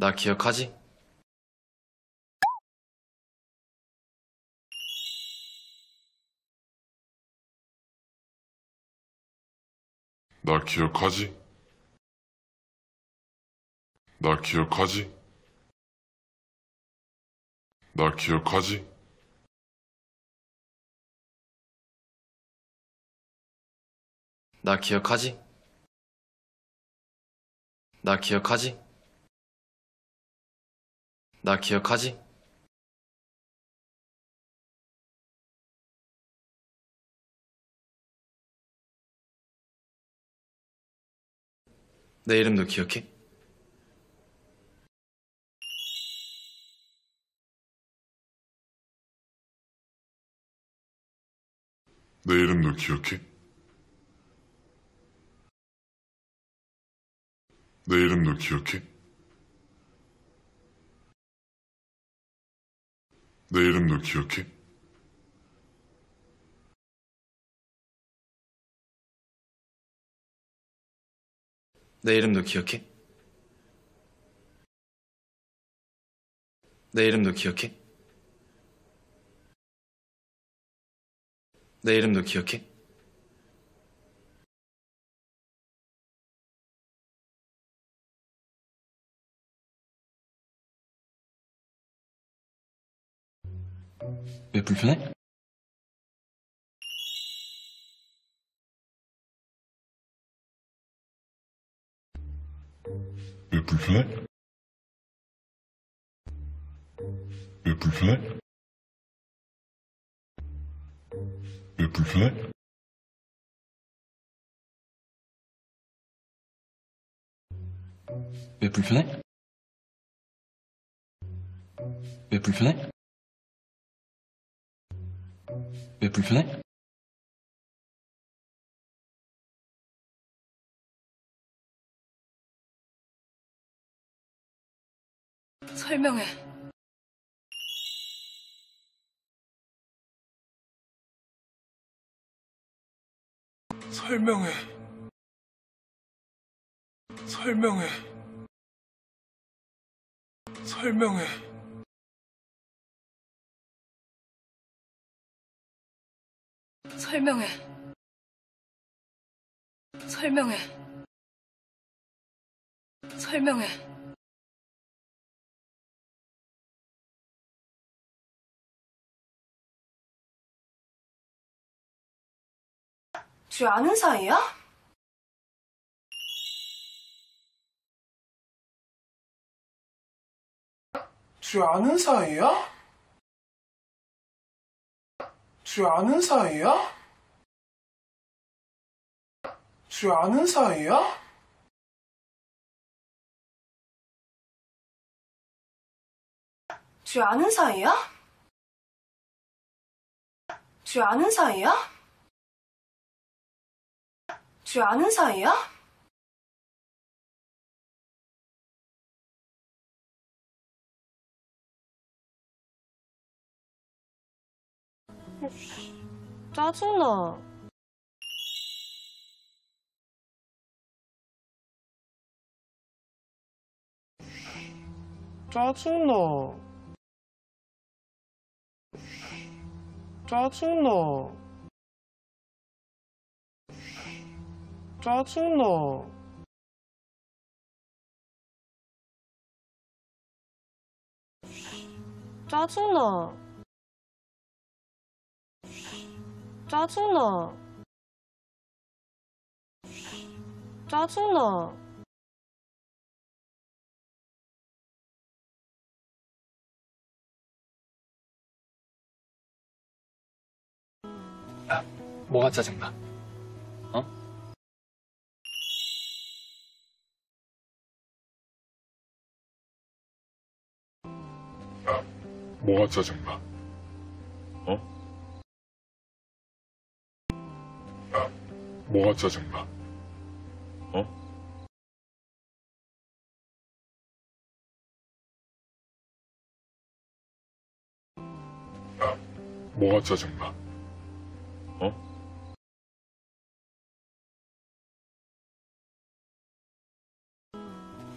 나 기억하지? 날 기억하지? 날 기억하지? 날 기억하지? 나 기억하지? 나 기억하지? 나 기억하지? 내 이름도 기억해? 내 이름도 기억해? 내 이름도 기억해? 내 이름도 기억해? 내 이름도 기억해? 내 이름도 기억해? 내 이름도 기억해? 왜 불편해? 왜 불편해? 왜 불편해? 왜 불편해? 왜 불편해? 왜 불편해? 왜 불편해? 설명해. 설명해. 설명해. 설명해. 설명해. 설명해. 설명해. 둘이 아는 사이야? 둘이 아는 사이야? 둘이 아는 사이야? 둘이 아는 사이야? 둘이 아는 사이야? 둘이 아는 사이야? 둘이 아는 사이야? 짜증나. 짜증나. 짜증나. 짜증나. 짜증나. 짜증나. 짜증나. 야, 뭐가 짜증나? 어? 야, 뭐가 짜증나? 어? 야, 뭐가 짜증나? 어? 야, 뭐가 짜증나? 어?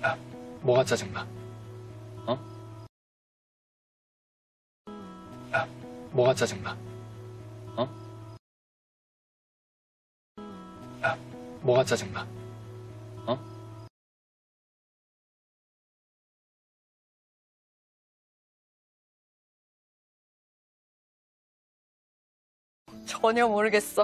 야, 뭐가 짜증나? 어? 야, 뭐가 짜증나? 어? 야, 뭐가 짜증나? 어? 전혀 모르겠어.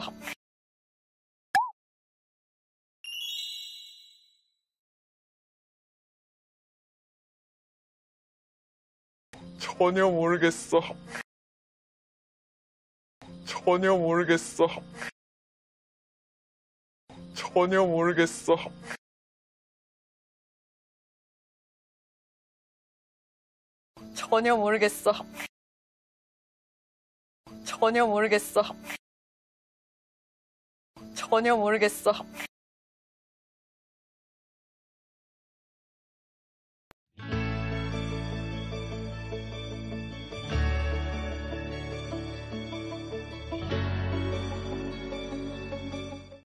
전혀 모르겠어. 전혀 모르겠어. 전혀 모르겠어. 전혀 모르겠어. 전혀 모르겠어. 전혀 모르겠어.